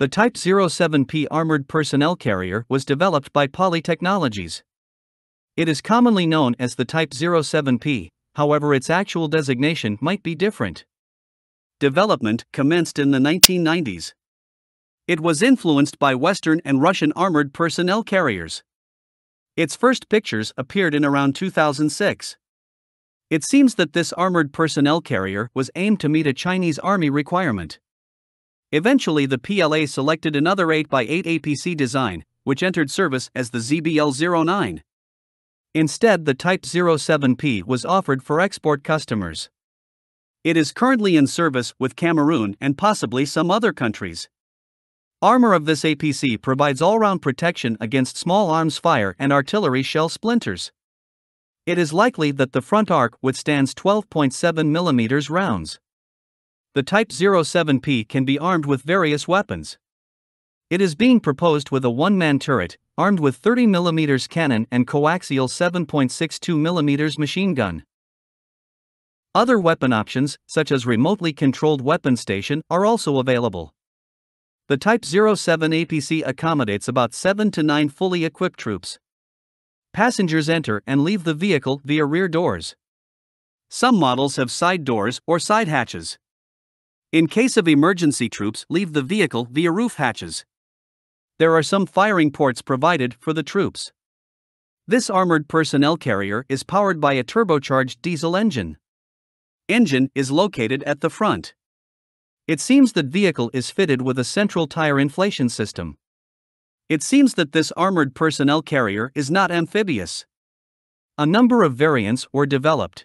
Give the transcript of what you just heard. The Type 07P armored personnel carrier was developed by Poly Technologies. It is commonly known as the Type 07P, however its actual designation might be different. Development commenced in the 1990s. It was influenced by Western and Russian armored personnel carriers. Its first pictures appeared in around 2006. It seems that this armored personnel carrier was aimed to meet a Chinese army requirement. Eventually the PLA selected another 8x8 APC design, which entered service as the ZBL-09. Instead, the Type 07P was offered for export customers. It is currently in service with Cameroon and possibly some other countries. Armor of this APC provides all-round protection against small arms fire and artillery shell splinters. It is likely that the front arc withstands 12.7 mm rounds. The Type 07P can be armed with various weapons. It is being proposed with a one-man turret, armed with 30 mm cannon and coaxial 7.62 mm machine gun. Other weapon options, such as remotely controlled weapon station, are also available. The Type 07 APC accommodates about 7 to 9 fully equipped troops. Passengers enter and leave the vehicle via rear doors. Some models have side doors or side hatches. In case of emergency, troops leave the vehicle via roof hatches. There are some firing ports provided for the troops. This armored personnel carrier is powered by a turbocharged diesel engine. Engine is located at the front. It seems that vehicle is fitted with a central tire inflation system. It seems that this armored personnel carrier is not amphibious. A number of variants were developed.